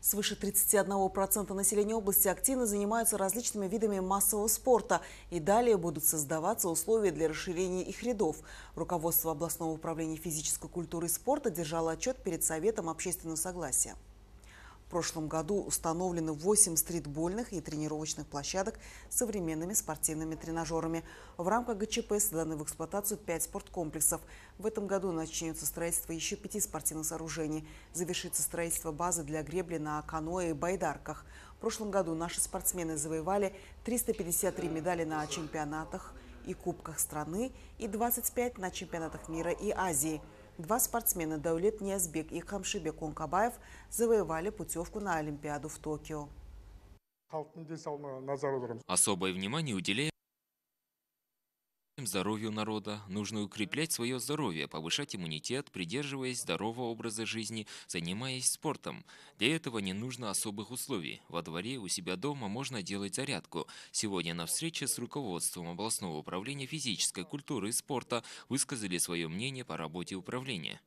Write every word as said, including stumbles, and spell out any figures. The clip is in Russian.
Свыше тридцати одного процента населения области активно занимаются различными видами массового спорта, и далее будут создаваться условия для расширения их рядов. Руководство областного управления физической культуры и спорта держало отчет перед Советом общественного согласия. В прошлом году установлены восемь стритбольных и тренировочных площадок с современными спортивными тренажерами. В рамках гэ че пэ сданы в эксплуатацию пять спорткомплексов. В этом году начнется строительство еще пяти спортивных сооружений. Завершится строительство базы для гребли на каноэ и байдарках. В прошлом году наши спортсмены завоевали триста пятьдесят три медали на чемпионатах и кубках страны и двадцать пять на чемпионатах мира и Азии. Два спортсмена – Даулет Ниазбек и Хамшибек Онкабаев – завоевали путевку на Олимпиаду в Токио. Особое внимание уделяем здоровью народа. Нужно укреплять свое здоровье, повышать иммунитет, придерживаясь здорового образа жизни, занимаясь спортом. Для этого не нужно особых условий. Во дворе, у себя дома можно делать зарядку. Сегодня на встрече с руководством областного управления физической культуры и спорта высказали свое мнение по работе управления.